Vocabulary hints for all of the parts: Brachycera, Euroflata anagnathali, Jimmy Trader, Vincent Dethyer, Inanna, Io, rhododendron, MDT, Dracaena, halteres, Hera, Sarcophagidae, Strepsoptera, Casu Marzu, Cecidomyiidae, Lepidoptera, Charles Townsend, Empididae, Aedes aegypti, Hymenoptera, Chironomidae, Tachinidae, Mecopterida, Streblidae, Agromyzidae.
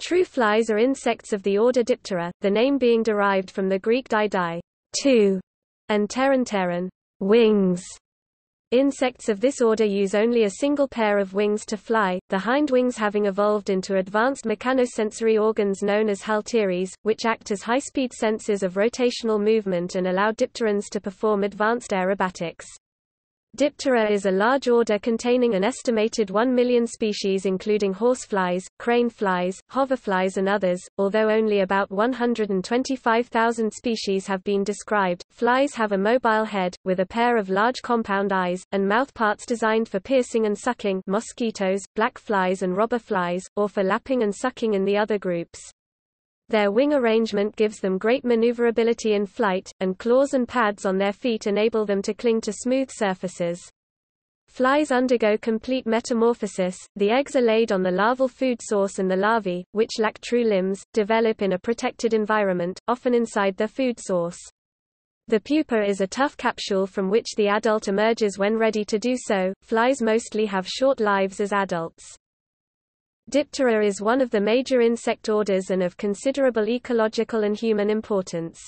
True flies are insects of the order Diptera, the name being derived from the Greek didai, two, and pteranteron, wings. Insects of this order use only a single pair of wings to fly, the hind wings having evolved into advanced mechanosensory organs known as halteres, which act as high-speed sensors of rotational movement and allow dipterans to perform advanced aerobatics. Diptera is a large order containing an estimated 1 million species including horseflies, crane flies, hoverflies and others. Although only about 125,000 species have been described, flies have a mobile head, with a pair of large compound eyes, and mouthparts designed for piercing and sucking mosquitoes, black flies and robber flies, or for lapping and sucking in the other groups. Their wing arrangement gives them great maneuverability in flight, and claws and pads on their feet enable them to cling to smooth surfaces. Flies undergo complete metamorphosis. The eggs are laid on the larval food source and the larvae, which lack true limbs, develop in a protected environment, often inside their food source. The pupa is a tough capsule from which the adult emerges when ready to do so. Flies mostly have short lives as adults. Diptera is one of the major insect orders and of considerable ecological and human importance.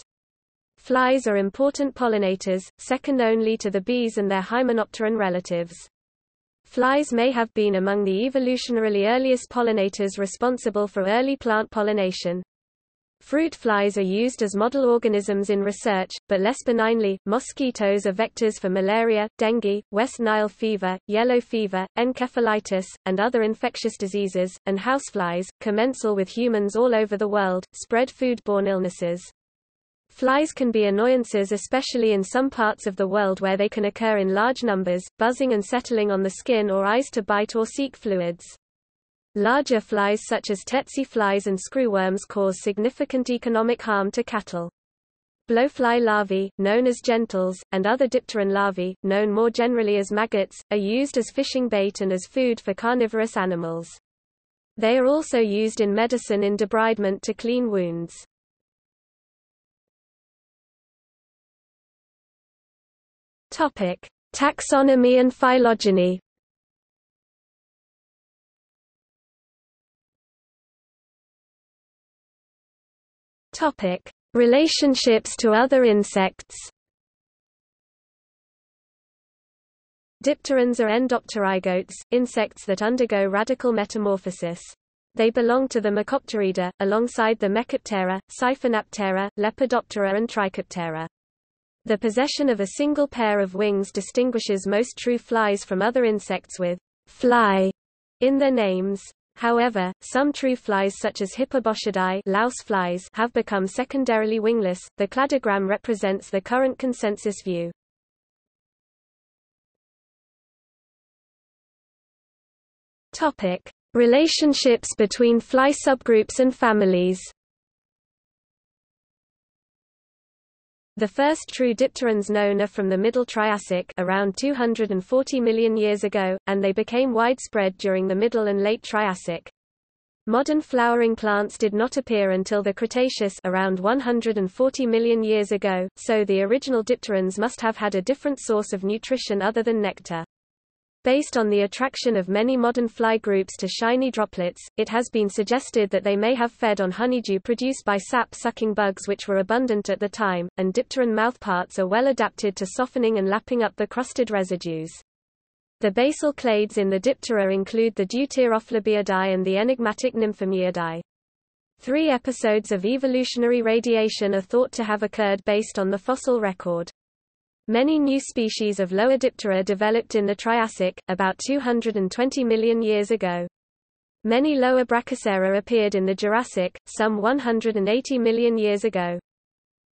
Flies are important pollinators, second only to the bees and their Hymenopteran relatives. Flies may have been among the evolutionarily earliest pollinators responsible for early plant pollination. Fruit flies are used as model organisms in research, but less benignly. Mosquitoes are vectors for malaria, dengue, West Nile fever, yellow fever, encephalitis, and other infectious diseases, and houseflies, commensal with humans all over the world, spread foodborne illnesses. Flies can be annoyances, especially in some parts of the world where they can occur in large numbers, buzzing and settling on the skin or eyes to bite or seek fluids. Larger flies such as tsetse flies and screwworms cause significant economic harm to cattle. Blowfly larvae, known as gentles, and other dipteran larvae, known more generally as maggots, are used as fishing bait and as food for carnivorous animals. They are also used in medicine in debridement to clean wounds. Topic: Taxonomy and phylogeny. Topic: Relationships to other insects. Dipterans are endopterygotes, insects that undergo radical metamorphosis. They belong to the Mecopterida, alongside the Mecoptera, Siphonaptera, Lepidoptera and Trichoptera. The possession of a single pair of wings distinguishes most true flies from other insects with "fly" in their names. However, some true flies such as Hippoboscidae louse flies have become secondarily wingless. The cladogram represents the current consensus view. Topic: Relationships between fly subgroups and families. The first true dipterans known are from the Middle Triassic around 240 million years ago, and they became widespread during the Middle and Late Triassic. Modern flowering plants did not appear until the Cretaceous around 140 million years ago, so the original dipterans must have had a different source of nutrition other than nectar. Based on the attraction of many modern fly groups to shiny droplets, it has been suggested that they may have fed on honeydew produced by sap-sucking bugs which were abundant at the time, and dipteran mouthparts are well adapted to softening and lapping up the crusted residues. The basal clades in the Diptera include the Deuterophlebiidae and the enigmatic Nymphomyiidae. 3 episodes of evolutionary radiation are thought to have occurred based on the fossil record. Many new species of lower Diptera developed in the Triassic, about 220 million years ago. Many lower Brachycera appeared in the Jurassic, some 180 million years ago.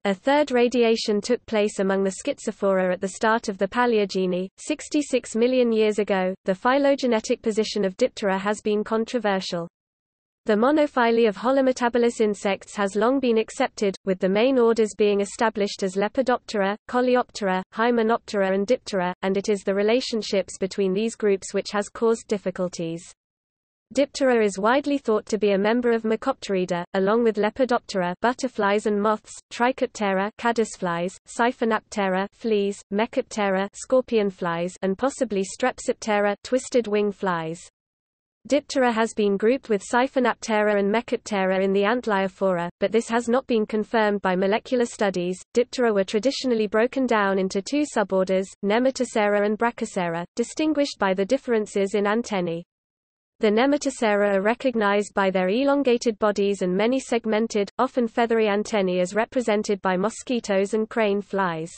A third radiation took place among the Schizophora at the start of the Paleogene, 66 million years ago. The phylogenetic position of Diptera has been controversial. The monophyly of holometabolous insects has long been accepted, with the main orders being established as Lepidoptera, Coleoptera, Hymenoptera and Diptera, and it is the relationships between these groups which has caused difficulties. Diptera is widely thought to be a member of Mecopterida, along with Lepidoptera butterflies and moths, Trichoptera caddisflies, Siphonaptera fleas, Mechoptera scorpionflies and possibly Strepsoptera twisted wing flies. Diptera has been grouped with Siphonaptera and Mecoptera in the Antliophora, but this has not been confirmed by molecular studies. Diptera were traditionally broken down into two suborders, Nematocera and Brachycera, distinguished by the differences in antennae. The Nematocera are recognized by their elongated bodies and many segmented, often feathery antennae as represented by mosquitoes and crane flies.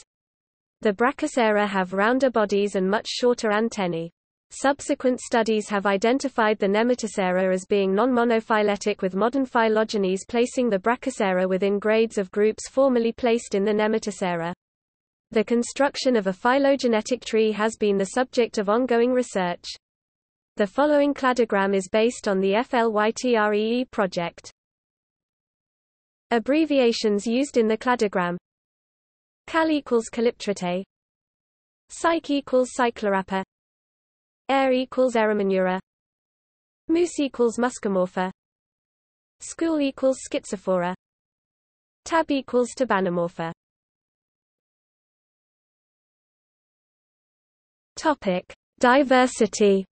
The Brachycera have rounder bodies and much shorter antennae. Subsequent studies have identified the Nematocera as being non-monophyletic, with modern phylogenies placing the Brachycera within grades of groups formerly placed in the Nematocera. The construction of a phylogenetic tree has been the subject of ongoing research. The following cladogram is based on the FLYTREE project. Abbreviations used in the cladogram: Cal equals Coleoptridae, Psych equals Cyclorrhapha, Air equals Eremenura, Moose equals Muscomorpha, School equals Schizophora, Tab equals Tabanomorpha. Topic: Diversity.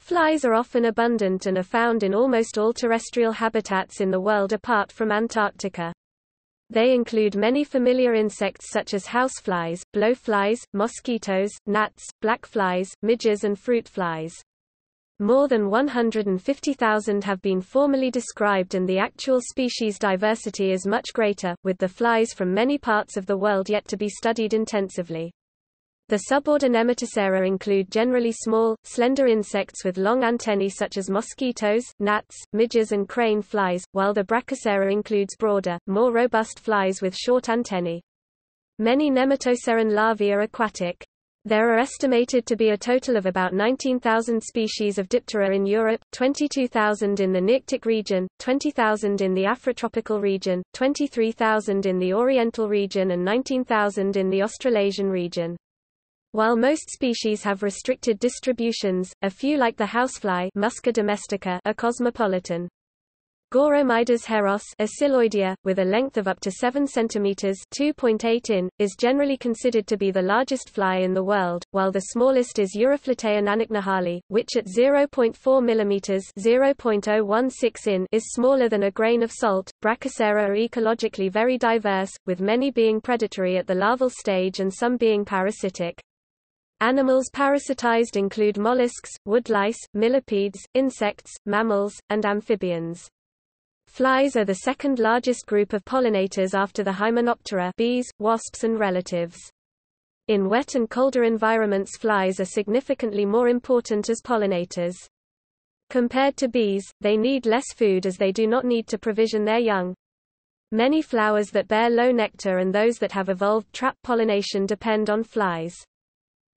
Flies are often abundant and are found in almost all terrestrial habitats in the world apart from Antarctica. They include many familiar insects such as houseflies, blowflies, mosquitoes, gnats, blackflies, midges and fruit flies. More than 150,000 have been formally described, and the actual species diversity is much greater, with the flies from many parts of the world yet to be studied intensively. The suborder Nematocera include generally small, slender insects with long antennae such as mosquitoes, gnats, midges and crane flies, while the Brachycera includes broader, more robust flies with short antennae. Many Nematoceran larvae are aquatic. There are estimated to be a total of about 19,000 species of Diptera in Europe, 22,000 in the Nearctic region, 20,000 in the Afrotropical region, 23,000 in the Oriental region and 19,000 in the Australasian region. While most species have restricted distributions, a few like the housefly Musca domestica are cosmopolitan. Goromidas heros, Siloidia, with a length of up to 7 cm (2.8 in), is generally considered to be the largest fly in the world, while the smallest is Euroflata anagnathali, which at 0.4 mm (0.016 in) is smaller than a grain of salt. Brachycera are ecologically very diverse, with many being predatory at the larval stage and some being parasitic. Animals parasitized include mollusks, woodlice, millipedes, insects, mammals, and amphibians. Flies are the second largest group of pollinators after the Hymenoptera, bees, wasps and relatives. In wet and colder environments, flies are significantly more important as pollinators. Compared to bees, they need less food as they do not need to provision their young. Many flowers that bear low nectar and those that have evolved trap pollination depend on flies.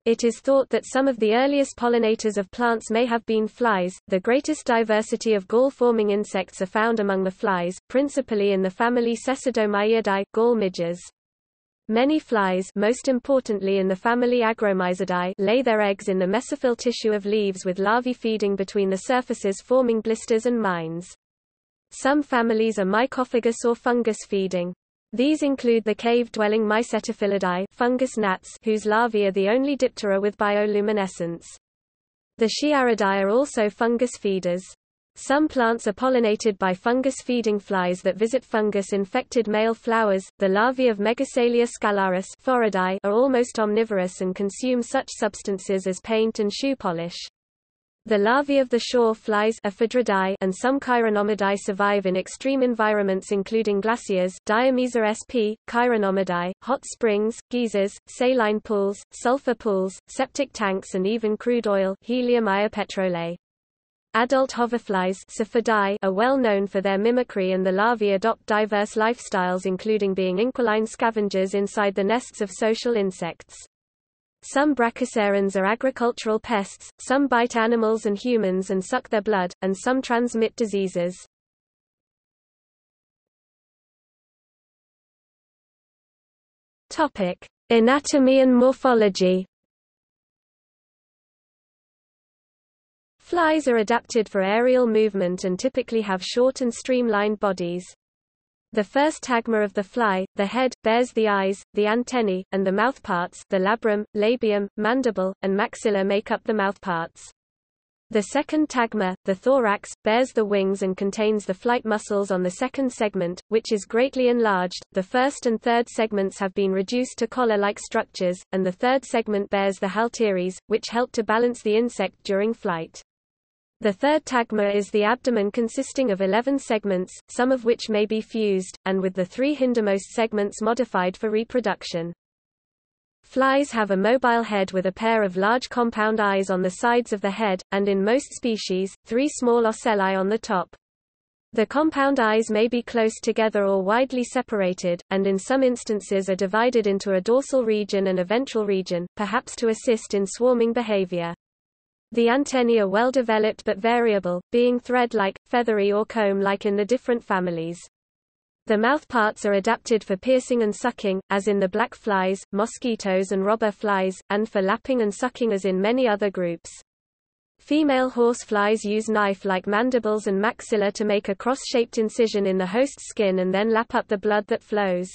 It is thought that some of the earliest pollinators of plants may have been flies. The greatest diversity of gall-forming insects are found among the flies, principally in the family Cecidomyiidae, gall midges. Many flies, most importantly in the family Agromyzidae, lay their eggs in the mesophyll tissue of leaves, with larvae feeding between the surfaces, forming blisters and mines. Some families are mycophagous or fungus-feeding. These include the cave-dwelling Mycetophilidae, fungus gnats, whose larvae are the only Diptera with bioluminescence. The Sciaridae are also fungus feeders. Some plants are pollinated by fungus-feeding flies that visit fungus-infected male flowers. The larvae of Megasalia scalaris Foridae are almost omnivorous and consume such substances as paint and shoe polish. The larvae of the shore flies Aphidrae and some Chironomidae survive in extreme environments including glaciers, Diomyza sp, Chironomidae, hot springs, geysers, saline pools, sulfur pools, septic tanks and even crude oil Helium iopetrolae. Adult hoverflies Sophidae are well known for their mimicry, and the larvae adopt diverse lifestyles including being inquiline scavengers inside the nests of social insects. Some Brachycerans are agricultural pests, some bite animals and humans and suck their blood, and some transmit diseases. Topic: Anatomy and morphology. Flies are adapted for aerial movement and typically have short and streamlined bodies. The first tagma of the fly, the head, bears the eyes, the antennae, and the mouthparts, the labrum, labium, mandible, and maxilla make up the mouthparts. The second tagma, the thorax, bears the wings and contains the flight muscles on the second segment, which is greatly enlarged. The first and third segments have been reduced to collar-like structures, and the third segment bears the halteres, which help to balance the insect during flight. The third tagma is the abdomen, consisting of 11 segments, some of which may be fused, and with the 3 hindermost segments modified for reproduction. Flies have a mobile head with a pair of large compound eyes on the sides of the head, and in most species, 3 small ocelli on the top. The compound eyes may be close together or widely separated, and in some instances are divided into a dorsal region and a ventral region, perhaps to assist in swarming behavior. The antennae are well developed but variable, being thread-like, feathery or comb-like in the different families. The mouthparts are adapted for piercing and sucking, as in the black flies, mosquitoes and robber flies, and for lapping and sucking as in many other groups. Female horseflies use knife-like mandibles and maxilla to make a cross-shaped incision in the host's skin and then lap up the blood that flows.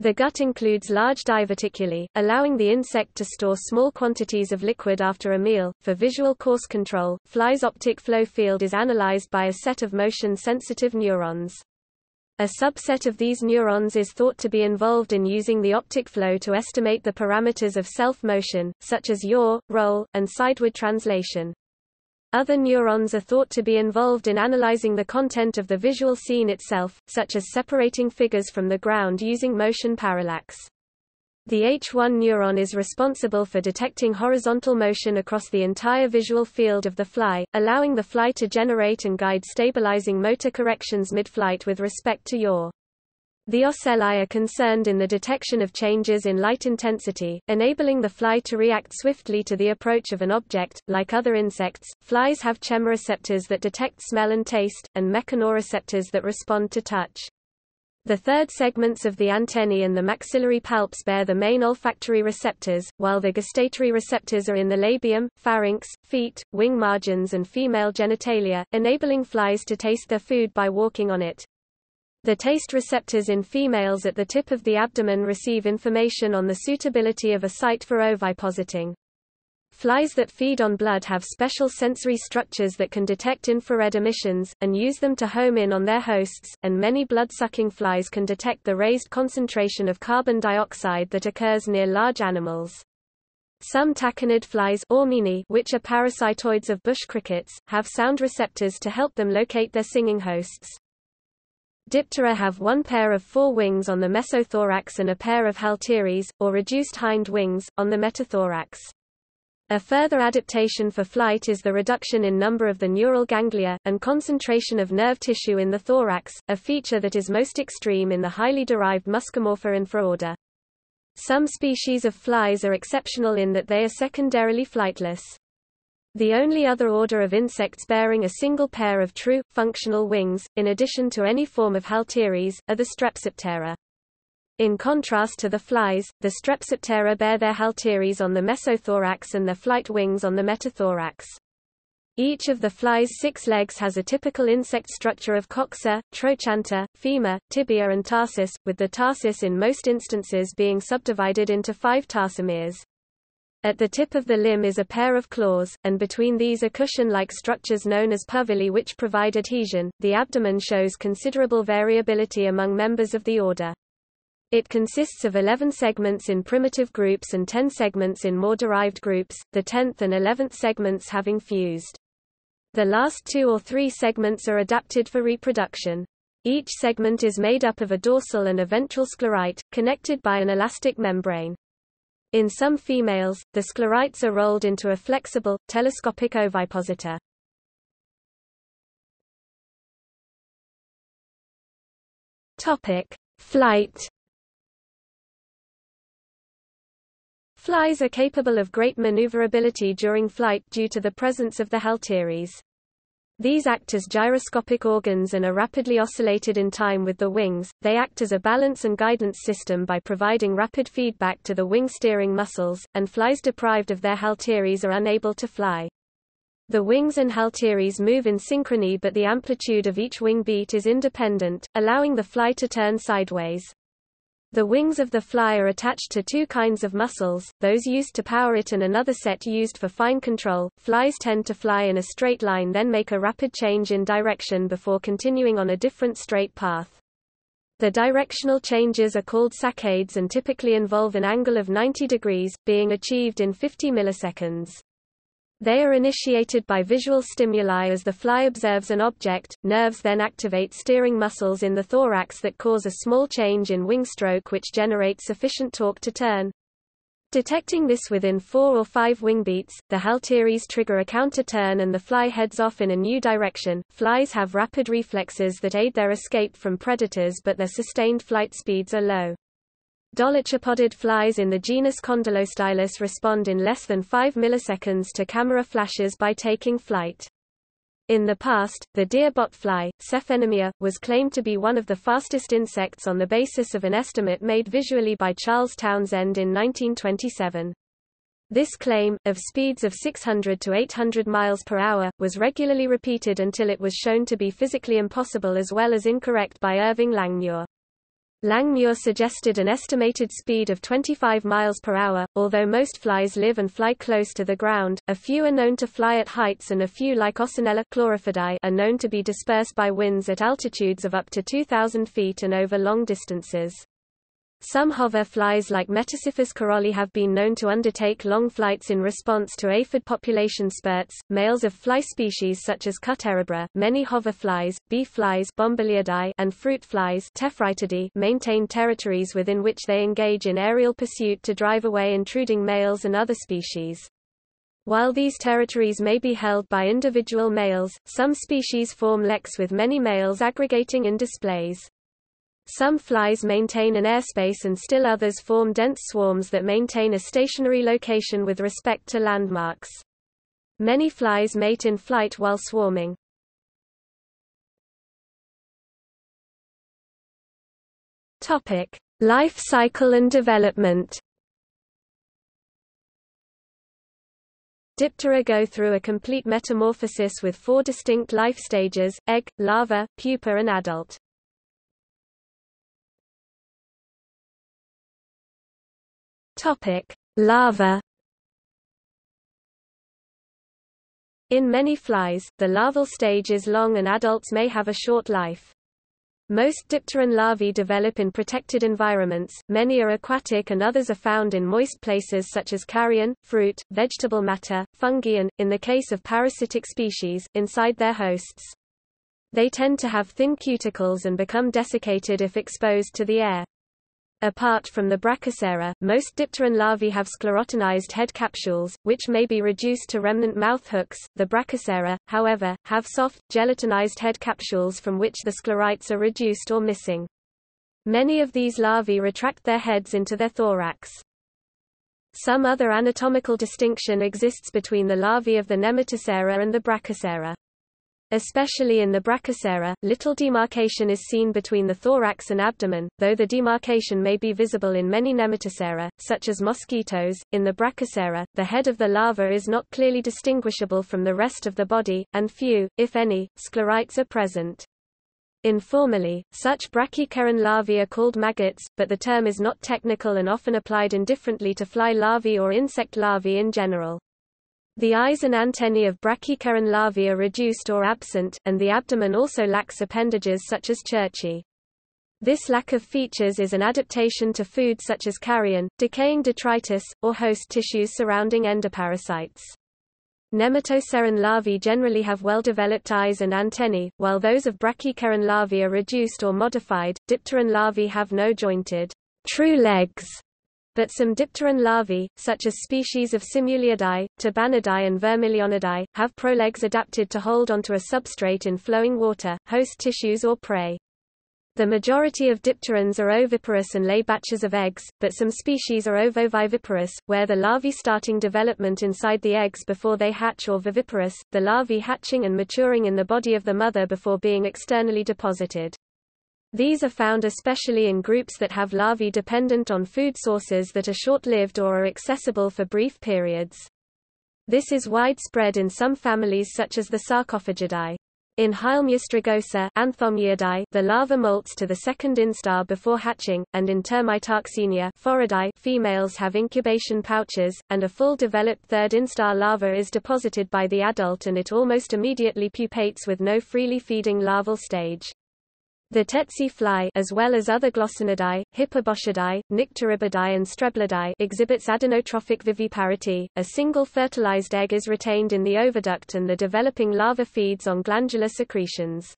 The gut includes large diverticulae, allowing the insect to store small quantities of liquid after a meal. For visual course control, flies' optic flow field is analyzed by a set of motion-sensitive neurons. A subset of these neurons is thought to be involved in using the optic flow to estimate the parameters of self-motion, such as yaw, roll, and sideward translation. Other neurons are thought to be involved in analyzing the content of the visual scene itself, such as separating figures from the ground using motion parallax. The H1 neuron is responsible for detecting horizontal motion across the entire visual field of the fly, allowing the fly to generate and guide stabilizing motor corrections mid-flight with respect to yaw. The ocelli are concerned in the detection of changes in light intensity, enabling the fly to react swiftly to the approach of an object. Like other insects, flies have chemoreceptors that detect smell and taste, and mechanoreceptors that respond to touch. The third segments of the antennae and the maxillary palps bear the main olfactory receptors, while the gustatory receptors are in the labium, pharynx, feet, wing margins and female genitalia, enabling flies to taste their food by walking on it. The taste receptors in females at the tip of the abdomen receive information on the suitability of a site for ovipositing. Flies that feed on blood have special sensory structures that can detect infrared emissions, and use them to home in on their hosts, and many blood-sucking flies can detect the raised concentration of carbon dioxide that occurs near large animals. Some tachinid flies, which are parasitoids of bush crickets, have sound receptors to help them locate their singing hosts. Diptera have one pair of 4 wings on the mesothorax and a pair of halteres, or reduced hind wings, on the metathorax. A further adaptation for flight is the reduction in number of the neural ganglia, and concentration of nerve tissue in the thorax, a feature that is most extreme in the highly derived Muscomorpha infraorder. Some species of flies are exceptional in that they are secondarily flightless. The only other order of insects bearing a single pair of true, functional wings, in addition to any form of halteres, are the Strepsoptera. In contrast to the flies, the Strepsoptera bear their halteres on the mesothorax and their flight wings on the metathorax. Each of the fly's 6 legs has a typical insect structure of coxa, trochanter, femur, tibia and tarsus, with the tarsus in most instances being subdivided into 5 tarsomeres. At the tip of the limb is a pair of claws, and between these are cushion-like structures known as purvili which provide adhesion. The abdomen shows considerable variability among members of the order. It consists of 11 segments in primitive groups and 10 segments in more derived groups, the 10th and 11th segments having fused. The last 2 or 3 segments are adapted for reproduction. Each segment is made up of a dorsal and a ventral sclerite, connected by an elastic membrane. In some females, the sclerites are rolled into a flexible, telescopic ovipositor. Flight. Flies are capable of great maneuverability during flight due to the presence of the halteres. These act as gyroscopic organs and are rapidly oscillated in time with the wings. They act as a balance and guidance system by providing rapid feedback to the wing steering muscles, and flies deprived of their halteres are unable to fly. The wings and halteres move in synchrony, but the amplitude of each wing beat is independent, allowing the fly to turn sideways. The wings of the fly are attached to two kinds of muscles, those used to power it and another set used for fine control. Flies tend to fly in a straight line, then make a rapid change in direction before continuing on a different straight path. The directional changes are called saccades and typically involve an angle of 90 degrees, being achieved in 50 milliseconds. They are initiated by visual stimuli as the fly observes an object. Nerves then activate steering muscles in the thorax that cause a small change in wing stroke which generates sufficient torque to turn. Detecting this within 4 or 5 wing beats, the halteres trigger a counter-turn and the fly heads off in a new direction. Flies have rapid reflexes that aid their escape from predators, but their sustained flight speeds are low. Dolichopodid flies in the genus Condylostylus respond in less than 5 milliseconds to camera flashes by taking flight. In the past, the deer botfly, Cephenomia, was claimed to be one of the fastest insects on the basis of an estimate made visually by Charles Townsend in 1927. This claim, of speeds of 600 to 800 miles per hour, was regularly repeated until it was shown to be physically impossible as well as incorrect by Irving Langmuir. Langmuir suggested an estimated speed of 25 miles per hour. Although most flies live and fly close to the ground, a few are known to fly at heights, and a few, like Occinella Chlorophidae, are known to be dispersed by winds at altitudes of up to 2,000 feet and over long distances. Some hover flies like Metacyphus caroli have been known to undertake long flights in response to aphid population spurts. Males of fly species such as Cutterebra, many hover flies, bee flies Bombyliidae, and fruit flies Tephrytidae maintain territories within which they engage in aerial pursuit to drive away intruding males and other species. While these territories may be held by individual males, some species form leks with many males aggregating in displays. Some flies maintain an airspace and still others form dense swarms that maintain a stationary location with respect to landmarks. Many flies mate in flight while swarming. Topic: Life cycle and development. Diptera go through a complete metamorphosis with 4 distinct life stages: egg, larva, pupa and adult. Larva. In many flies, the larval stage is long and adults may have a short life. Most dipteran larvae develop in protected environments, many are aquatic and others are found in moist places such as carrion, fruit, vegetable matter, fungi and, in the case of parasitic species, inside their hosts. They tend to have thin cuticles and become desiccated if exposed to the air. Apart from the Brachycera, most dipteran larvae have sclerotinized head capsules, which may be reduced to remnant mouth hooks. The Brachycera, however, have soft, gelatinized head capsules from which the sclerites are reduced or missing. Many of these larvae retract their heads into their thorax. Some other anatomical distinction exists between the larvae of the Nematocera and the Brachycera. Especially in the Brachycera, little demarcation is seen between the thorax and abdomen, though the demarcation may be visible in many Nematocera, such as mosquitoes. In the Brachycera, the head of the larva is not clearly distinguishable from the rest of the body, and few, if any, sclerites are present. Informally, such Brachyceran larvae are called maggots, but the term is not technical and often applied indifferently to fly larvae or insect larvae in general. The eyes and antennae of Brachyceran larvae are reduced or absent, and the abdomen also lacks appendages such as cerci. This lack of features is an adaptation to food such as carrion, decaying detritus, or host tissues surrounding endoparasites. Nematoceran larvae generally have well-developed eyes and antennae, while those of Brachyceran larvae are reduced or modified. Dipteran larvae have no jointed, true legs. But some dipteran larvae, such as species of Simuliidae, Tabanidae and Vermilionidae, have prolegs adapted to hold onto a substrate in flowing water, host tissues or prey. The majority of dipterans are oviparous and lay batches of eggs, but some species are ovoviviparous, where the larvae starting development inside the eggs before they hatch, or viviparous, the larvae hatching and maturing in the body of the mother before being externally deposited. These are found especially in groups that have larvae dependent on food sources that are short-lived or are accessible for brief periods. This is widespread in some families such as the Sarcophagidae. In Hylmiostrigosa, Anthomyiidae, the larva molts to the second instar before hatching, and in Termitarxenia, Foridae, females have incubation pouches, and a full-developed third instar larva is deposited by the adult and it almost immediately pupates with no freely feeding larval stage. The tsetse fly, as well as other Glossinidae, Hippoboscidae, Nycteribidae and Streblidae, exhibits adenotrophic viviparity. A single fertilized egg is retained in the oviduct and the developing larva feeds on glandular secretions.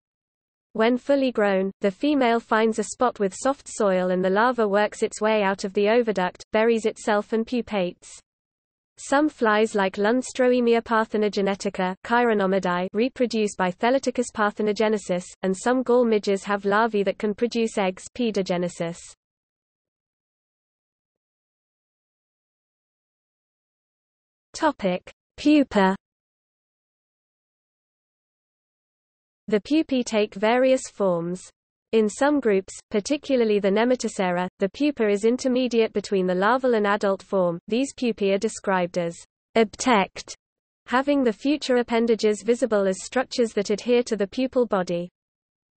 When fully grown, the female finds a spot with soft soil and the larva works its way out of the oviduct, buries itself and pupates. Some flies like Lunstroemia parthenogenetica, Chironomidae reproduce by Theleticus parthenogenesis, and some gall midges have larvae that can produce eggs, pedogenesis. Topic: Pupa. The pupae take various forms. In some groups, particularly the Nematocera, the pupa is intermediate between the larval and adult form. These pupae are described as obtect, having the future appendages visible as structures that adhere to the pupal body.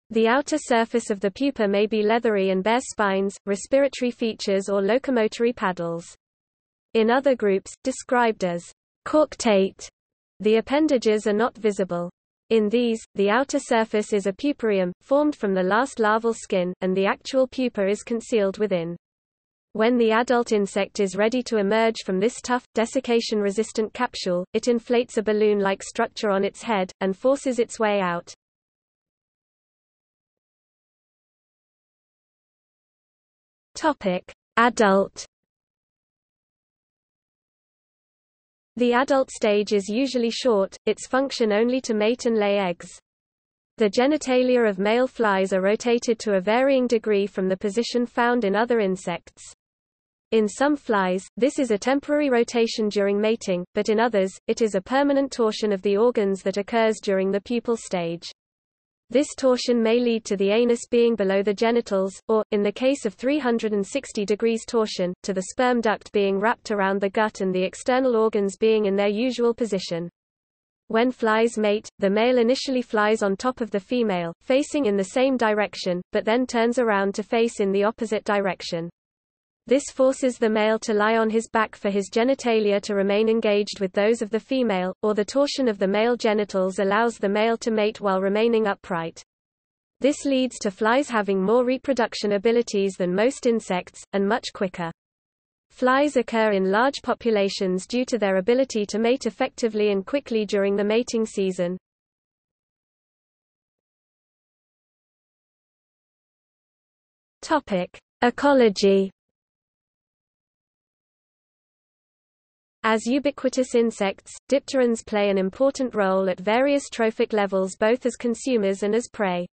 The outer surface of the pupa may be leathery and bear spines, respiratory features or locomotory paddles. In other groups, described as corctate, the appendages are not visible. In these, the outer surface is a puparium, formed from the last larval skin, and the actual pupa is concealed within. When the adult insect is ready to emerge from this tough, desiccation-resistant capsule, it inflates a balloon-like structure on its head, and forces its way out. Adult. The adult stage is usually short, its function only to mate and lay eggs. The genitalia of male flies are rotated to a varying degree from the position found in other insects. In some flies, this is a temporary rotation during mating, but in others, it is a permanent torsion of the organs that occurs during the pupal stage. This torsion may lead to the anus being below the genitals, or, in the case of 360 degrees torsion, to the sperm duct being wrapped around the gut and the external organs being in their usual position. When flies mate, the male initially flies on top of the female, facing in the same direction, but then turns around to face in the opposite direction. This forces the male to lie on his back for his genitalia to remain engaged with those of the female, or the torsion of the male genitals allows the male to mate while remaining upright. This leads to flies having more reproduction abilities than most insects, and much quicker. Flies occur in large populations due to their ability to mate effectively and quickly during the mating season. Ecology. As ubiquitous insects, dipterans play an important role at various trophic levels both as consumers and as prey.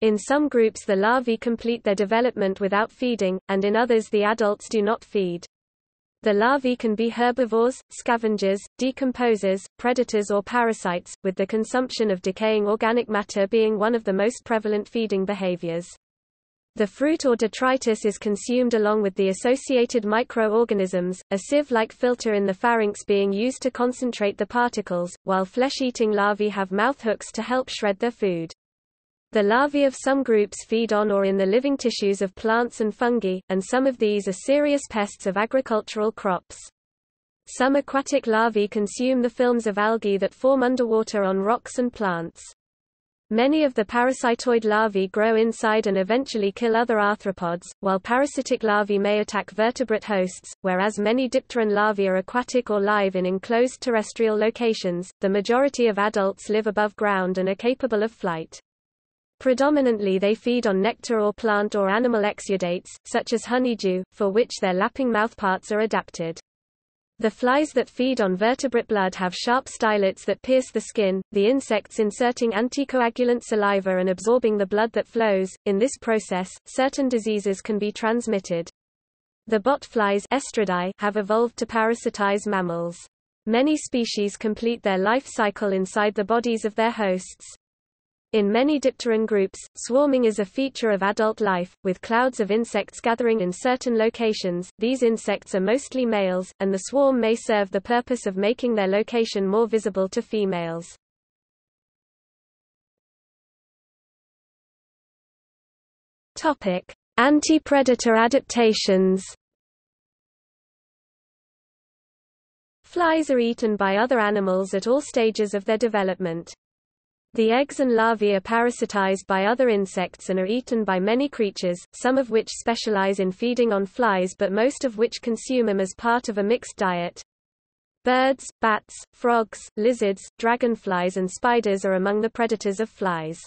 In some groups the larvae complete their development without feeding, and in others the adults do not feed. The larvae can be herbivores, scavengers, decomposers, predators or parasites, with the consumption of decaying organic matter being one of the most prevalent feeding behaviors. The fruit or detritus is consumed along with the associated microorganisms, a sieve-like filter in the pharynx being used to concentrate the particles, while flesh-eating larvae have mouthhooks to help shred their food. The larvae of some groups feed on or in the living tissues of plants and fungi, and some of these are serious pests of agricultural crops. Some aquatic larvae consume the films of algae that form underwater on rocks and plants. Many of the parasitoid larvae grow inside and eventually kill other arthropods, while parasitic larvae may attack vertebrate hosts. Whereas many dipteran larvae are aquatic or live in enclosed terrestrial locations, the majority of adults live above ground and are capable of flight. Predominantly they feed on nectar or plant or animal exudates, such as honeydew, for which their lapping mouthparts are adapted. The flies that feed on vertebrate blood have sharp stylets that pierce the skin, the insects inserting anticoagulant saliva and absorbing the blood that flows. In this process, certain diseases can be transmitted. The bot flies Estridae have evolved to parasitize mammals. Many species complete their life cycle inside the bodies of their hosts. In many dipteran groups, swarming is a feature of adult life, with clouds of insects gathering in certain locations. These insects are mostly males, and the swarm may serve the purpose of making their location more visible to females. Topic: Anti-predator adaptations. Flies are eaten by other animals at all stages of their development. The eggs and larvae are parasitized by other insects and are eaten by many creatures, some of which specialize in feeding on flies but most of which consume them as part of a mixed diet. Birds, bats, frogs, lizards, dragonflies and spiders are among the predators of flies.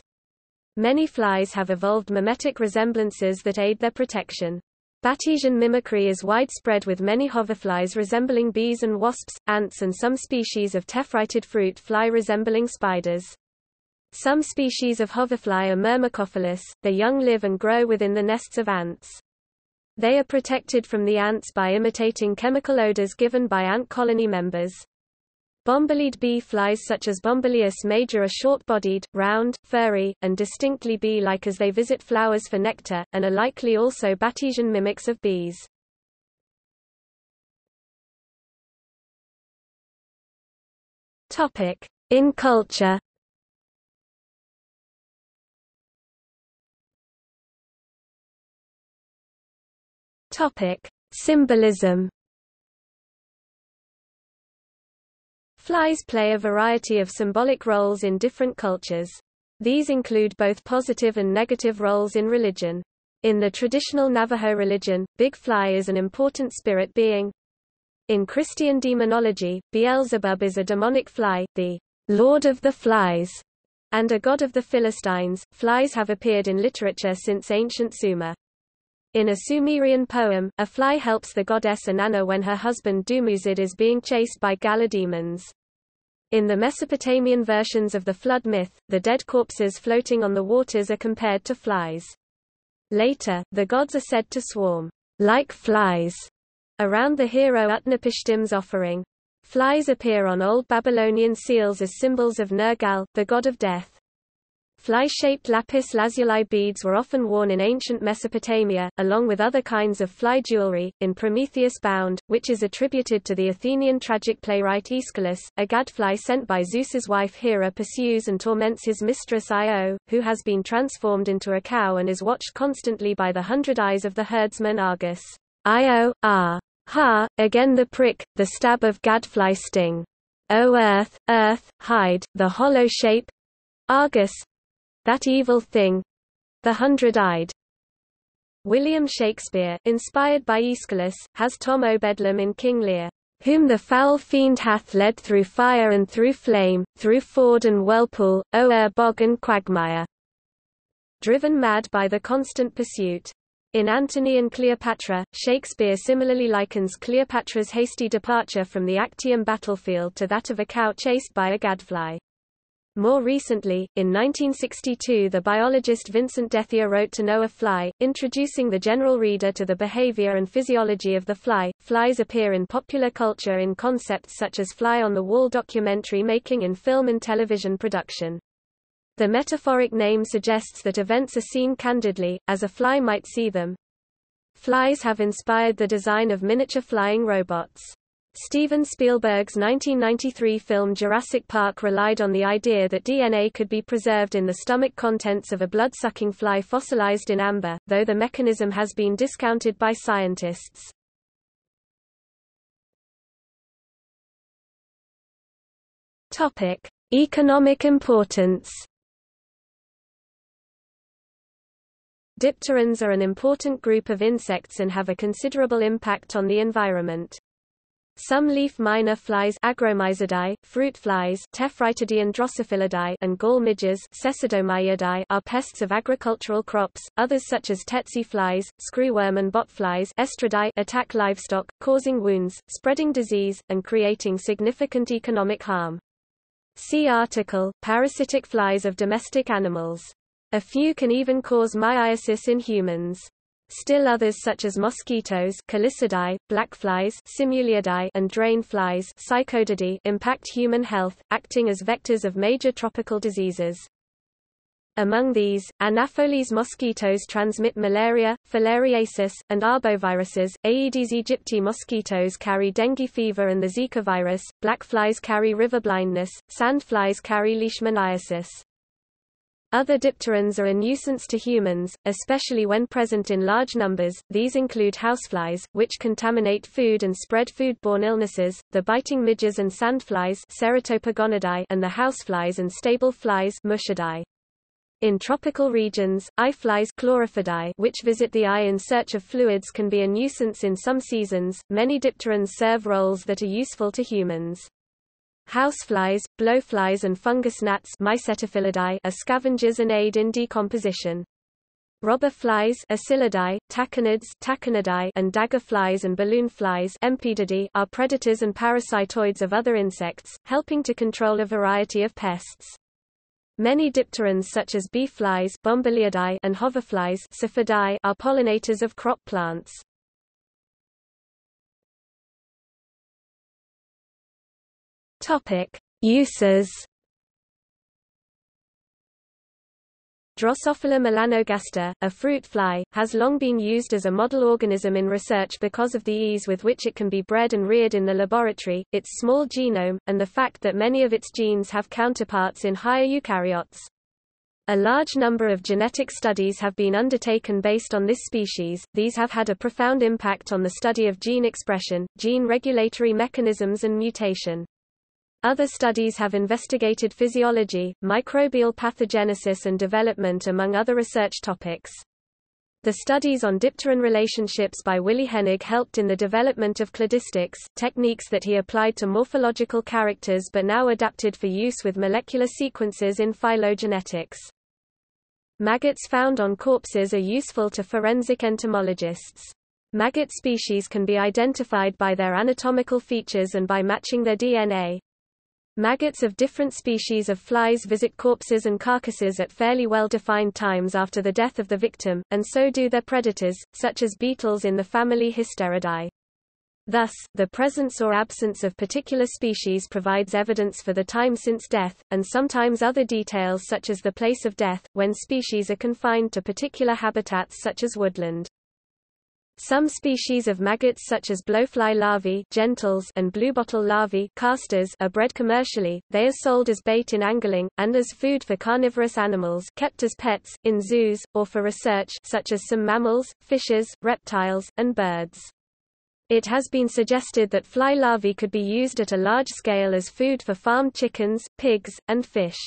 Many flies have evolved mimetic resemblances that aid their protection. Batesian mimicry is widespread with many hoverflies resembling bees and wasps, ants and some species of tephritid fruit fly resembling spiders. Some species of hoverfly are myrmecophilous. Their young live and grow within the nests of ants. They are protected from the ants by imitating chemical odors given by ant colony members. Bombylid bee flies such as Bombylius major are short-bodied, round, furry, and distinctly bee-like as they visit flowers for nectar, and are likely also Batesian mimics of bees. In culture. Symbolism. Flies play a variety of symbolic roles in different cultures. These include both positive and negative roles in religion. In the traditional Navajo religion, Big Fly is an important spirit being. In Christian demonology, Beelzebub is a demonic fly, the Lord of the Flies, and a god of the Philistines. Flies have appeared in literature since ancient Sumer. In a Sumerian poem, a fly helps the goddess Inanna when her husband Dumuzid is being chased by Gala demons. In the Mesopotamian versions of the flood myth, the dead corpses floating on the waters are compared to flies. Later, the gods are said to swarm, like flies, around the hero Utnapishtim's offering. Flies appear on old Babylonian seals as symbols of Nergal, the god of death. Fly-shaped lapis lazuli beads were often worn in ancient Mesopotamia, along with other kinds of fly jewelry. In Prometheus Bound, which is attributed to the Athenian tragic playwright Aeschylus, a gadfly sent by Zeus's wife Hera pursues and torments his mistress Io, who has been transformed into a cow and is watched constantly by the hundred eyes of the herdsman Argus. Io, ah, ha, again the prick, the stab of gadfly sting. O earth, earth, hide, the hollow shape, Argus, that evil thing, the hundred-eyed. William Shakespeare, inspired by Aeschylus, has Tom o' Bedlam in King Lear, whom the foul fiend hath led through fire and through flame, through ford and whirlpool, o'er bog and quagmire, driven mad by the constant pursuit. In Antony and Cleopatra, Shakespeare similarly likens Cleopatra's hasty departure from the Actium battlefield to that of a cow chased by a gadfly. More recently, in 1962 the biologist Vincent Dethyer wrote To Know a Fly, introducing the general reader to the behavior and physiology of the fly. Flies appear in popular culture in concepts such as fly-on-the-wall documentary making in film and television production. The metaphoric name suggests that events are seen candidly, as a fly might see them. Flies have inspired the design of miniature flying robots. Steven Spielberg's 1993 film Jurassic Park relied on the idea that DNA could be preserved in the stomach contents of a blood-sucking fly fossilized in amber, though the mechanism has been discounted by scientists. Topic: Economic importance. Dipterans are an important group of insects and have a considerable impact on the environment. Some leaf miner flies Agromyzidae, fruit flies Tephrytidae and Drosophilidae, and gall midges Cecidomyiidae are pests of agricultural crops. Others such as tsetse flies, screwworm and botflies Estridae attack livestock, causing wounds, spreading disease, and creating significant economic harm. See article, Parasitic flies of domestic animals. A few can even cause myiasis in humans. Still others such as mosquitoes Calicidae, blackflies Simuliidae, and drain flies Cyclorrhapha impact human health, acting as vectors of major tropical diseases. Among these, Anopheles mosquitoes transmit malaria, filariasis, and arboviruses, Aedes aegypti mosquitoes carry dengue fever and the Zika virus, blackflies carry riverblindness, sandflies carry leishmaniasis. Other dipterans are a nuisance to humans, especially when present in large numbers. These include houseflies, which contaminate food and spread foodborne illnesses, the biting midges and sandflies Ceratopogonidae, and the houseflies and stable flies Muscidae. In tropical regions, eye flies Chlorophidae, which visit the eye in search of fluids, can be a nuisance in some seasons. Many dipterans serve roles that are useful to humans. Houseflies, blowflies and fungus gnats Mycetophilidae are scavengers and aid in decomposition. Robber flies Aeschylidae, tachinidae and dagger flies and balloon flies Empididae are predators and parasitoids of other insects, helping to control a variety of pests. Many dipterans such as bee flies Bombyliidae and hoverflies Sylphidae are pollinators of crop plants. Uses. Drosophila melanogaster, a fruit fly, has long been used as a model organism in research because of the ease with which it can be bred and reared in the laboratory, its small genome, and the fact that many of its genes have counterparts in higher eukaryotes. A large number of genetic studies have been undertaken based on this species. These have had a profound impact on the study of gene expression, gene regulatory mechanisms and mutation. Other studies have investigated physiology, microbial pathogenesis and development among other research topics. The studies on dipteran relationships by Willy Hennig helped in the development of cladistics, techniques that he applied to morphological characters but now adapted for use with molecular sequences in phylogenetics. Maggots found on corpses are useful to forensic entomologists. Maggot species can be identified by their anatomical features and by matching their DNA. Maggots of different species of flies visit corpses and carcasses at fairly well-defined times after the death of the victim, and so do their predators, such as beetles in the family Hysteridae. Thus, the presence or absence of particular species provides evidence for the time since death, and sometimes other details such as the place of death, when species are confined to particular habitats such as woodland. Some species of maggots such as blowfly larvae gentles and bluebottle larvae castors are bred commercially. They are sold as bait in angling, and as food for carnivorous animals kept as pets, in zoos, or for research such as some mammals, fishes, reptiles, and birds. It has been suggested that fly larvae could be used at a large scale as food for farmed chickens, pigs, and fish.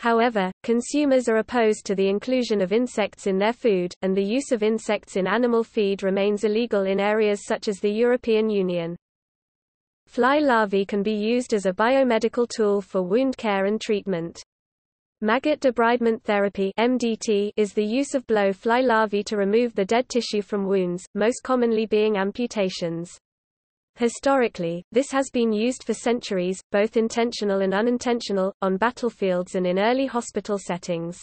However, consumers are opposed to the inclusion of insects in their food, and the use of insects in animal feed remains illegal in areas such as the European Union. Fly larvae can be used as a biomedical tool for wound care and treatment. Maggot debridement therapy (MDT) is the use of blow fly larvae to remove the dead tissue from wounds, most commonly being amputations. Historically, this has been used for centuries, both intentional and unintentional, on battlefields and in early hospital settings.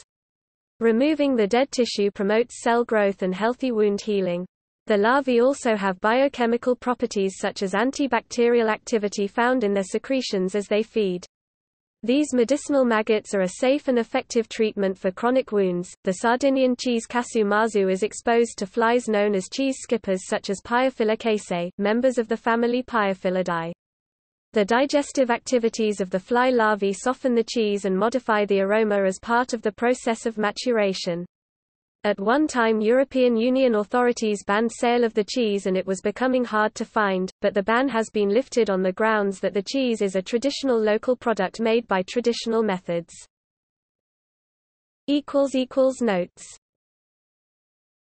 Removing the dead tissue promotes cell growth and healthy wound healing. The larvae also have biochemical properties such as antibacterial activity found in their secretions as they feed. These medicinal maggots are a safe and effective treatment for chronic wounds. The Sardinian cheese Casu Marzu is exposed to flies known as cheese skippers such as Pyophilicaceae, members of the family Pyophilidae. The digestive activities of the fly larvae soften the cheese and modify the aroma as part of the process of maturation. At one time European Union authorities banned sale of the cheese and it was becoming hard to find, but the ban has been lifted on the grounds that the cheese is a traditional local product made by traditional methods. == Notes